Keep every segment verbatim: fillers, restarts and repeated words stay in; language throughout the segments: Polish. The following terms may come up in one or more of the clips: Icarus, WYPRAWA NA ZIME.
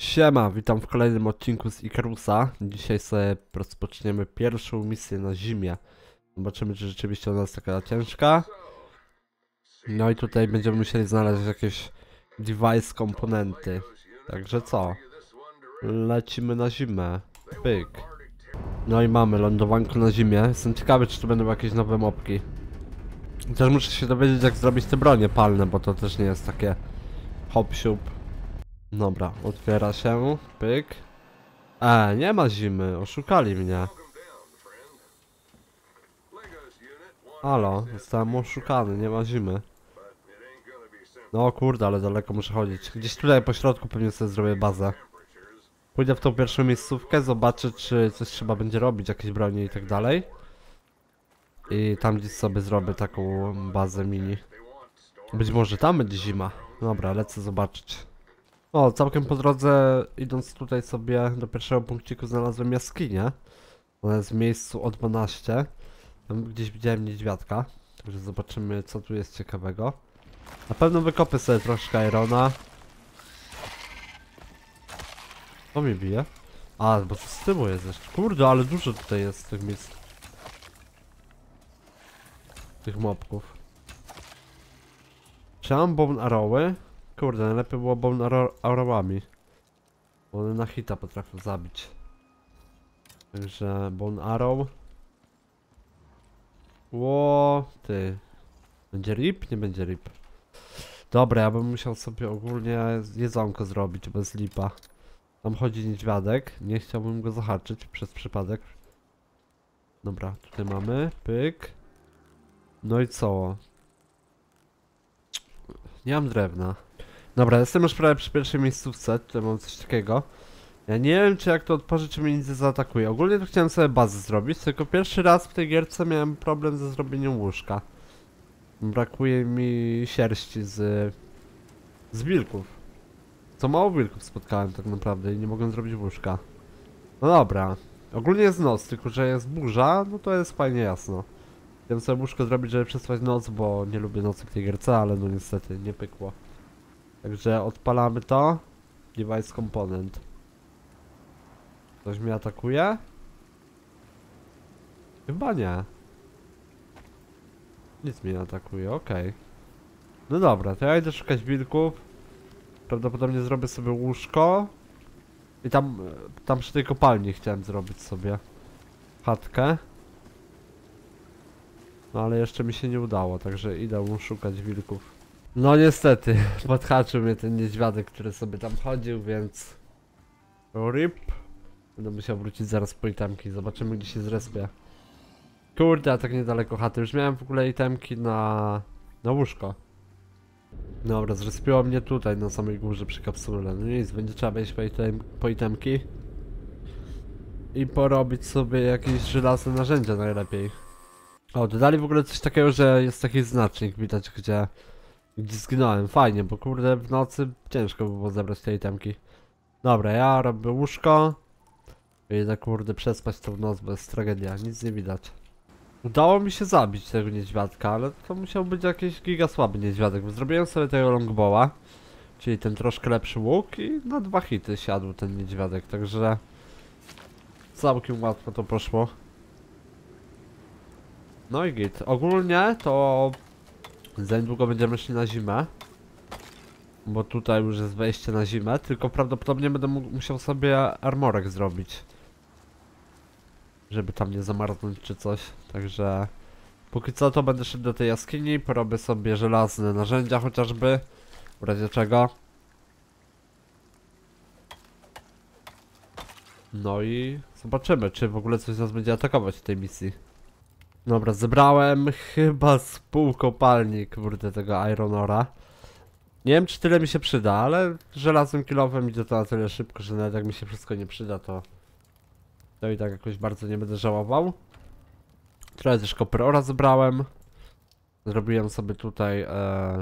Siema, witam w kolejnym odcinku z Icarusa. Dzisiaj sobie rozpoczniemy pierwszą misję na zimie. Zobaczymy, czy rzeczywiście ona jest taka ciężka. No i tutaj będziemy musieli znaleźć jakieś device komponenty. Także co? Lecimy na zimę. Pyk. No i mamy lądowanko na zimie. Jestem ciekawy, czy tu będą jakieś nowe mopki. Też muszę się dowiedzieć, jak zrobić te bronie palne, bo to też nie jest takie hop-siup. Dobra, otwiera się, pyk. E, nie ma zimy, oszukali mnie. Halo, zostałem oszukany, nie ma zimy. No kurde, ale daleko muszę chodzić. Gdzieś tutaj po środku pewnie sobie zrobię bazę. Pójdę w tą pierwszą miejscówkę, zobaczę, czy coś trzeba będzie robić, jakieś bronie i tak dalej. I tam gdzieś sobie zrobię taką bazę mini. Być może tam będzie zima. Dobra, lecę zobaczyć. O, całkiem po drodze, idąc tutaj sobie do pierwszego punkciku, znalazłem jaskinię. Ona jest w miejscu o dwanaście. Tam gdzieś widziałem niedźwiadka. Także zobaczymy, co tu jest ciekawego. Na pewno wykopię sobie troszkę irona. To mi bije. A, bo tu z tyłu jest jeszcze. Kurde, ale dużo tutaj jest tych miejsc. Tych mopków. Czy mam bone arrowy? Kurde, najlepiej było bone arrowami. Bo one na hita potrafią zabić. Także bone arrow. Ło, ty. Będzie rip? Nie będzie rip. Dobra, ja bym musiał sobie ogólnie jedzonko zrobić, bez lipa. Tam chodzi niedźwiadek. Nie chciałbym go zahaczyć przez przypadek. Dobra, tutaj mamy. Pyk. No i co? Nie mam drewna. Dobra, jestem już prawie przy pierwszej miejscówce, tutaj mam coś takiego. Ja nie wiem, czy jak to otworzy, czy mnie nic zaatakuje. Ogólnie to chciałem sobie bazę zrobić, tylko pierwszy raz w tej gierce miałem problem ze zrobieniem łóżka. Brakuje mi sierści z... z wilków. Co mało wilków spotkałem tak naprawdę i nie mogłem zrobić łóżka. No dobra. Ogólnie jest noc, tylko że jest burza, no to jest fajnie jasno. Chciałem sobie łóżko zrobić, żeby przespać noc, bo nie lubię nocy w tej gierce, ale no niestety nie pykło. Także odpalamy to. Device component. Ktoś mnie atakuje? Chyba nie. Nic mnie nie atakuje, okej. No dobra, to ja idę szukać wilków. Prawdopodobnie zrobię sobie łóżko. I tam, tam przy tej kopalni chciałem zrobić sobie chatkę. No ale jeszcze mi się nie udało, także idę szukać wilków. No niestety, podhaczył mnie ten niedźwiadek, który sobie tam chodził, więc... rip. Będę musiał wrócić zaraz po itemki, zobaczymy, gdzie się zrespię. Kurde, a tak niedaleko chaty, już miałem w ogóle itemki na... na łóżko. Dobra, zrespiło mnie tutaj, na samej górze przy kapsule. No nic, będzie trzeba wejść po, item... po itemki. I porobić sobie jakieś żelazne narzędzia najlepiej. O, dodali w ogóle coś takiego, że jest taki znacznik, widać gdzie... gdzie zginąłem, fajnie, bo kurde w nocy ciężko by było zebrać te itemki. Dobra, ja robię łóżko. Idę kurde przespać tą noc, bo jest tragedia, nic nie widać. Udało mi się zabić tego niedźwiadka, ale to musiał być jakiś giga słaby niedźwiadek, bo zrobiłem sobie tego longbowa. Czyli ten troszkę lepszy łuk i na dwa hity siadł ten niedźwiadek, także... całkiem łatwo to poszło. No i git, ogólnie to... za niedługo będziemy szli na zimę. Bo tutaj już jest wejście na zimę, tylko prawdopodobnie będę musiał sobie armorek zrobić. Żeby tam nie zamarznąć czy coś, także... póki co to będę szedł do tej jaskini, porobię sobie żelazne narzędzia chociażby. W razie czego. No i zobaczymy, czy w ogóle coś nas będzie atakować w tej misji. Dobra, zebrałem chyba z pół kopalni, kurde, tego iron ora. Nie wiem, czy tyle mi się przyda, ale żelaznym kilowym idzie to na tyle szybko, że nawet jak mi się wszystko nie przyda, to... to i tak jakoś bardzo nie będę żałował. Trochę też copper ora zebrałem. Zrobiłem sobie tutaj e,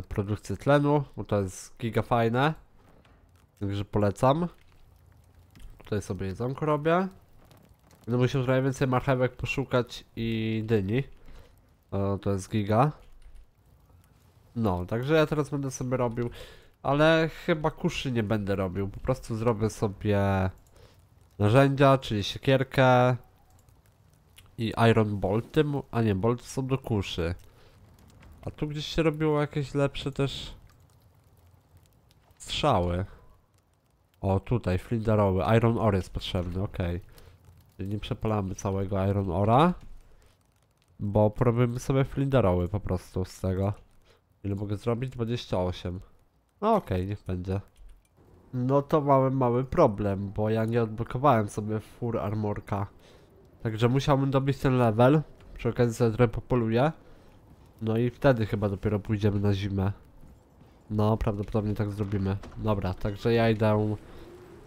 produkcję tlenu, bo to jest giga fajne. Także polecam. Tutaj sobie jedzonko robię. Będę musiał trochę więcej marchewek poszukać i dyni. O, to jest giga. No, także ja teraz będę sobie robił. ale chyba kuszy nie będę robił. Po prostu zrobię sobie narzędzia, czyli siekierkę i iron bolty, a nie, bolty są do kuszy. A tu gdzieś się robiło jakieś lepsze też strzały. O, tutaj flint arrowy, iron ore jest potrzebny, okej. Okay. Nie przepalamy całego iron ora, bo porobimy sobie flint arrowy po prostu z tego. Ile mogę zrobić? dwadzieścia osiem. No okej, okay, niech będzie. No to mamy mały problem, bo ja nie odblokowałem sobie full armorka. Także musiałbym dobić ten level, przy okazji sobie trochę popoluję. No i wtedy chyba dopiero pójdziemy na zimę. No, prawdopodobnie tak zrobimy. Dobra, także ja idę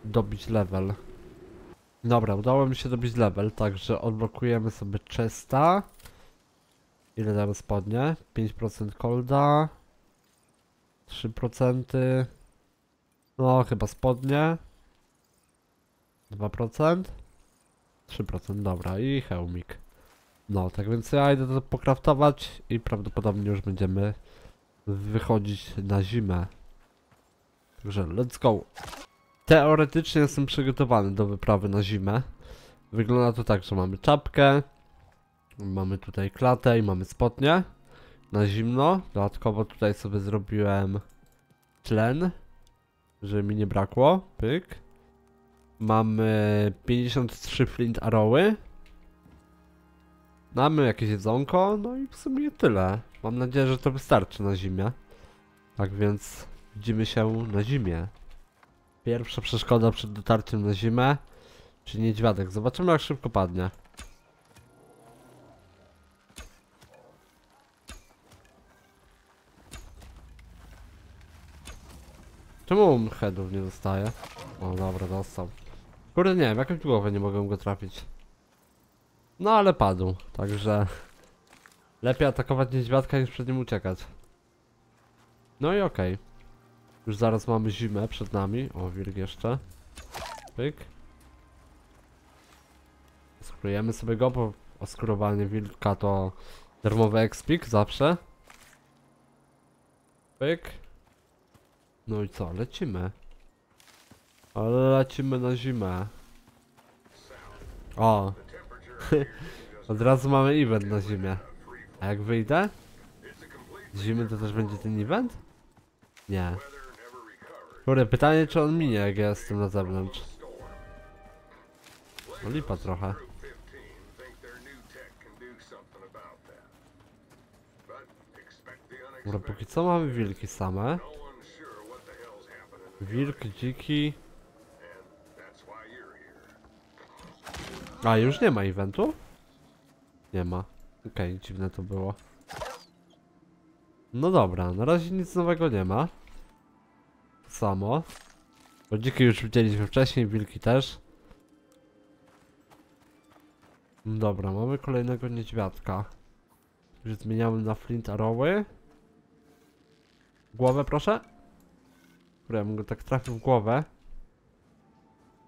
dobić level. Dobra, udało mi się dobić level, także odblokujemy sobie chesta. Ile damy spodnie? pięć procent kolda, trzy procent. No, chyba spodnie. dwa procent. trzy procent, dobra, i hełmik. No, tak więc ja idę to pokraftować i prawdopodobnie już będziemy wychodzić na zimę. Także let's go. Teoretycznie jestem przygotowany do wyprawy na zimę. Wygląda to tak, że mamy czapkę, mamy tutaj klatę i mamy spodnie na zimno. Dodatkowo tutaj sobie zrobiłem tlen, żeby mi nie brakło. Pyk. Mamy pięćdziesiąt trzy flint arrowy. Mamy jakieś jedzonko, no i w sumie tyle. Mam nadzieję, że to wystarczy na zimę. Tak więc widzimy się na zimie. Pierwsza przeszkoda przed dotarciem na zimę, czyli niedźwiadek. Zobaczymy, jak szybko padnie. Czemu headów nie dostaje? O, dobra, dostał. Kurde, nie wiem, jakąś głowę nie mogłem go trafić. No ale padł, także lepiej atakować niedźwiadka niż przed nim uciekać. No i okej. Okay. Już zaraz mamy zimę przed nami. O, wilk jeszcze. Pyk. Skrujemy sobie go, bo oskurowanie wilka to darmowy expik zawsze. Pyk. No i co, lecimy. Ale lecimy na zimę. O. Od razu mamy event na zimę. A jak wyjdę z zimy, to też będzie ten event? Nie. Kurde, pytanie, czy on minie, jak ja jestem na zewnątrz. No lipa trochę. Dobra, póki co mamy wilki same. Wilk, dziki. A, już nie ma eventu? Nie ma. Okej, okay, dziwne to było. No dobra, na razie nic nowego nie ma. To samo. Bo dziki już widzieliśmy wcześniej, wilki też. Dobra, mamy kolejnego niedźwiadka. Już zmieniamy na flint arrowy. Głowę proszę. Kurde, ja bym go tak trafił w głowę.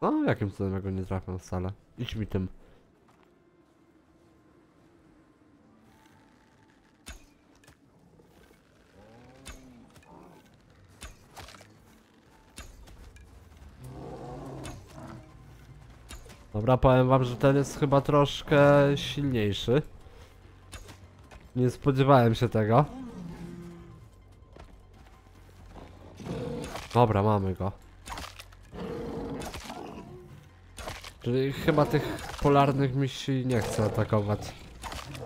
No, jakim cudem ja go nie trafię wcale. Idź mi tym. Dobra, powiem wam, że ten jest chyba troszkę silniejszy. Nie spodziewałem się tego. Dobra, mamy go. Czyli chyba tych polarnych misi nie chcę atakować.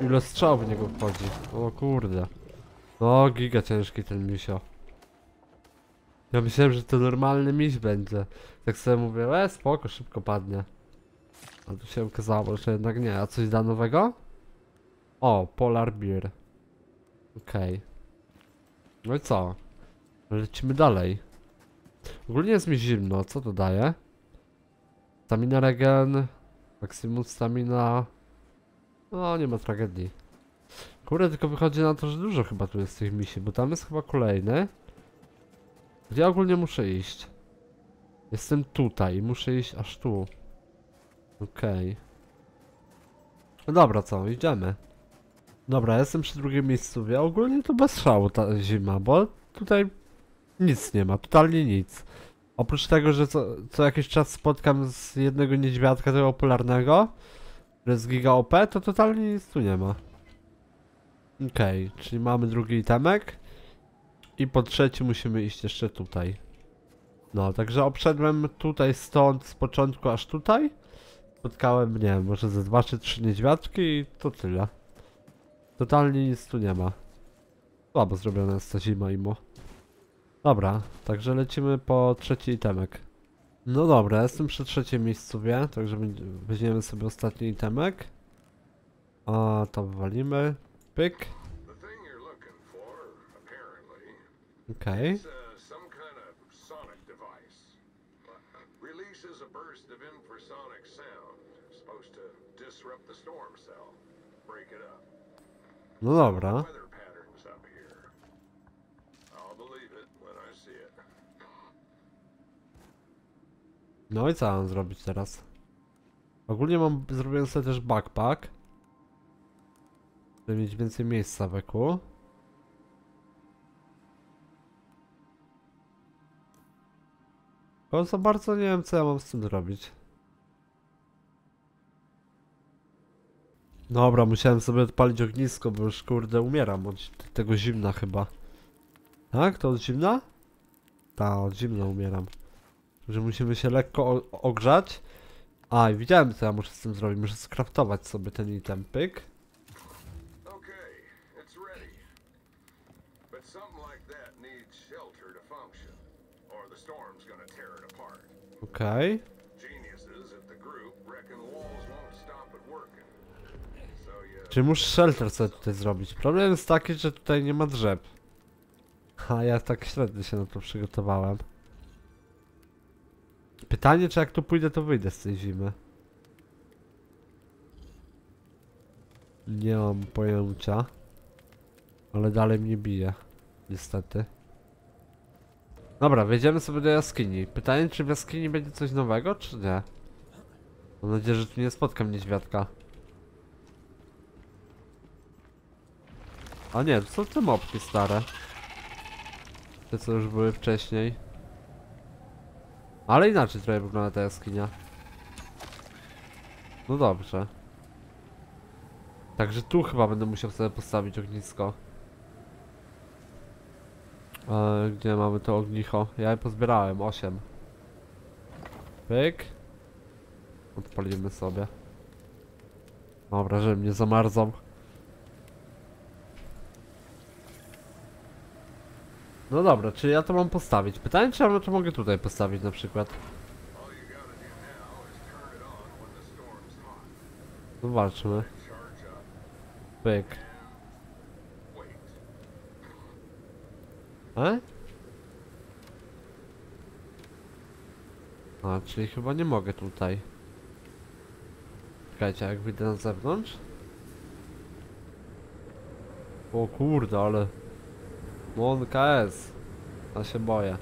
Ile strzał w niego wchodzi. O kurde. O, giga ciężki ten misio. Ja myślałem, że to normalny miś będzie. Tak sobie mówię, e spoko, szybko padnie. A tu się okazało, że jednak nie. A coś da nowego? O, polar bear. Okej. Okay. No i co? Lecimy dalej. Ogólnie jest mi zimno, co to daje? Stamina regen, maksimum stamina. No, nie ma tragedii. Kurde, tylko wychodzi na to, że dużo chyba tu jest tych misi, bo tam jest chyba kolejny. Gdzie ogólnie muszę iść? Jestem tutaj i muszę iść aż tu. Okej. Okay. No dobra, co? Idziemy. Dobra, jestem przy drugim miejscu. Ja ogólnie to bez szału ta zima, bo tutaj nic nie ma, totalnie nic. Oprócz tego, że co, co jakiś czas spotkam z jednego niedźwiadka tego polarnego, że jest giga O P, to totalnie nic tu nie ma. Okej, okay, czyli mamy drugi itemek. I po trzeci musimy iść jeszcze tutaj. No, także obszedłem tutaj stąd z początku aż tutaj. Spotkałem, nie wiem, może ze dwa czy trzy niedźwiadki i to tyle. Totalnie nic tu nie ma. Słabo zrobiona jest ta zima imo. Dobra, także lecimy po trzeci itemek. No dobra, jestem przy trzecim miejscu, wie, także weźmiemy sobie ostatni itemek. A to wywalimy. Pyk. Okej. Okay. No dobra. No i co mam zrobić teraz? Ogólnie mam zrobiłem sobie też backpack, żeby mieć więcej miejsca w eku. Bo za bardzo nie wiem, co ja mam z tym zrobić. Dobra, musiałem sobie odpalić ognisko, bo już kurde umieram od tego zimna chyba. Tak? To od zimna? Tak, od zimna umieram. Że musimy się lekko ogrzać. A, i widziałem, co ja muszę z tym zrobić. Muszę skraftować sobie ten item, pyk. Okej. Okay. Czyli muszę shelter sobie tutaj zrobić. Problem jest taki, że tutaj nie ma drzew. A ja tak średnio się na to przygotowałem. Pytanie, czy jak tu pójdę, to wyjdę z tej zimy. Nie mam pojęcia. Ale dalej mnie bije. Niestety. Dobra, wejdziemy sobie do jaskini. Pytanie, czy w jaskini będzie coś nowego, czy nie? Mam nadzieję, że tu nie spotkam niedźwiadka. A nie, to są te mopki stare. Te, co już były wcześniej. Ale inaczej trochę wygląda ta jaskinia. No dobrze. Także tu chyba będę musiał sobie postawić ognisko. E, gdzie mamy to ognicho? Ja je pozbierałem, osiem. Pyk. Odpalimy sobie. Mam wrażenie, że mnie zamarzą. No dobra, czyli ja to mam postawić. Pytanie, czy ja to mogę tutaj postawić na przykład. Zobaczmy. Pyk. E? A, czyli chyba nie mogę tutaj. Czekajcie, jak wyjdę na zewnątrz? O kurde, ale... Mon K S. Ja się boję.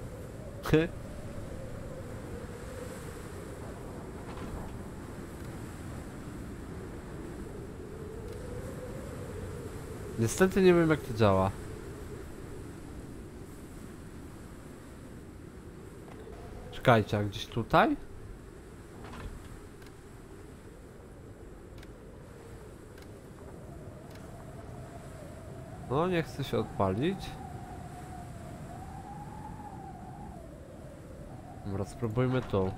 Niestety nie wiem, jak to działa. Czekajcie, a gdzieś tutaj? No, nie chcę się odpalić. Dobra, spróbujmy tu.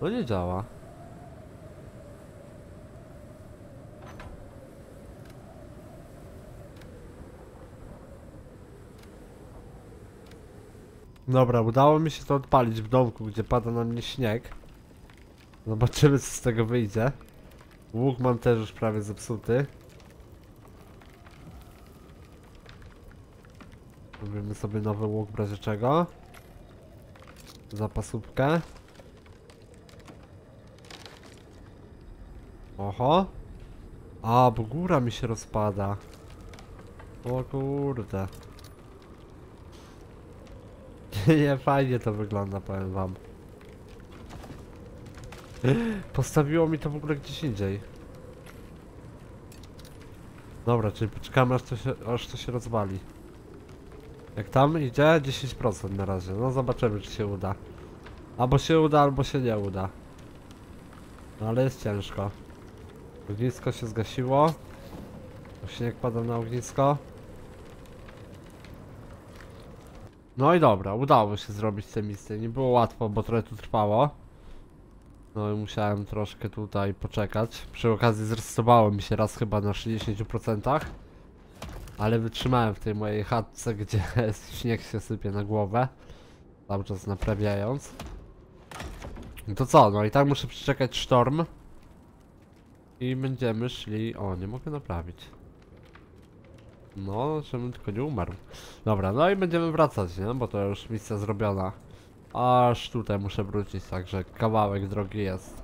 No nie działa. Dobra, udało mi się to odpalić w domku, gdzie pada na mnie śnieg. Zobaczymy, co z tego wyjdzie. Łuk mam też już prawie zepsuty. Robimy sobie nowy łuk w razie czego. Zapasówkę. Oho. A, bo góra mi się rozpada. O kurde. Nie, fajnie to wygląda, powiem wam. Postawiło mi to w ogóle gdzieś indziej. Dobra, czyli poczekamy, aż to się, aż to się rozwali. Jak tam idzie? dziesięć procent na razie. No zobaczymy, czy się uda. Albo się uda, albo się nie uda. No ale jest ciężko. Ognisko się zgasiło. Śnieg padał na ognisko. No i dobra, udało się zrobić tę misję. Nie było łatwo, bo trochę tu trwało. No i musiałem troszkę tutaj poczekać. Przy okazji zresetowało mi się raz chyba na sześćdziesiąt procent. Ale wytrzymałem w tej mojej chatce, gdzie śnieg się sypie na głowę. Cały czas naprawiając. I to co? No i tak muszę przeczekać sztorm. I będziemy szli... O, nie mogę naprawić. No, żebym tylko nie umarł. Dobra, no i będziemy wracać, nie? Bo to już misja zrobiona. Aż tutaj muszę wrócić, także kawałek drogi jest.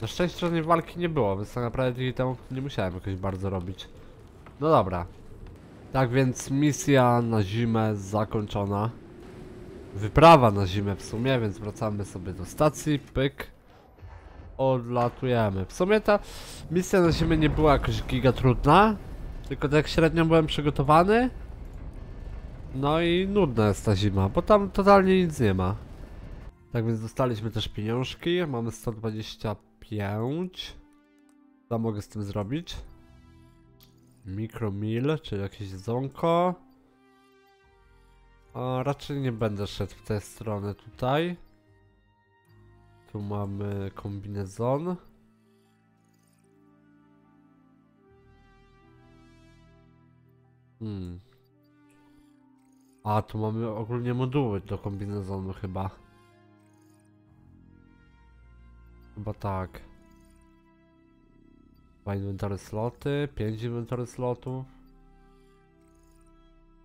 Na szczęście żadnej walki nie było, więc tak naprawdę temu nie musiałem jakoś bardzo robić. No dobra. Tak więc misja na zimę zakończona. Wyprawa na zimę w sumie, więc wracamy sobie do stacji, pyk. Odlatujemy. W sumie ta misja na zimę nie była jakoś giga trudna. Tylko tak średnio byłem przygotowany. No i nudna jest ta zima, bo tam totalnie nic nie ma. Tak więc dostaliśmy też pieniążki. Mamy sto dwadzieścia pięć. Co mogę z tym zrobić? Mikromil, czyli jakieś zonko. A raczej nie będę szedł w tę stronę tutaj. Tu mamy kombinezon. Hmm. A, tu mamy ogólnie moduły do kombinezonu chyba. Chyba tak. Dwa inwentory sloty, pięć inwentory slotów.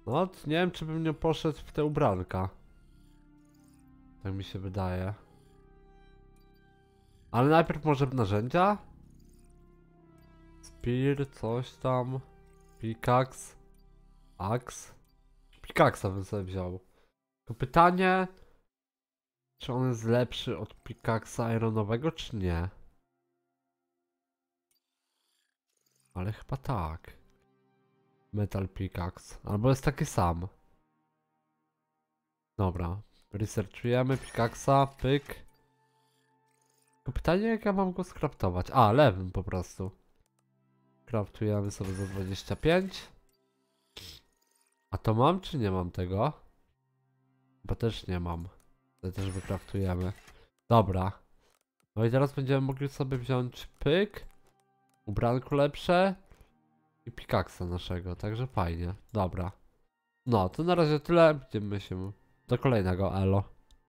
No, nie wiem, czy bym nie poszedł w te ubranka. Tak mi się wydaje. Ale najpierw może narzędzia? Spear, coś tam. Pickaxe. Axe. Pickaxe'a bym sobie wziął. To pytanie, czy on jest lepszy od pickaxe'a ironowego, czy nie? Ale chyba tak. Metal pickaxe. Albo jest taki sam. Dobra. Researchujemy pickaxe'a. Pyk. To pytanie, jak ja mam go skraftować. A, lewym po prostu. Kraftujemy sobie za dwadzieścia pięć. A to mam, czy nie mam tego? Bo też nie mam. To też wykraftujemy. Dobra. No i teraz będziemy mogli sobie wziąć pyk, ubranku lepsze i pikaksa naszego, także fajnie. Dobra. No, to na razie tyle. Widzimy się do kolejnego. Elo.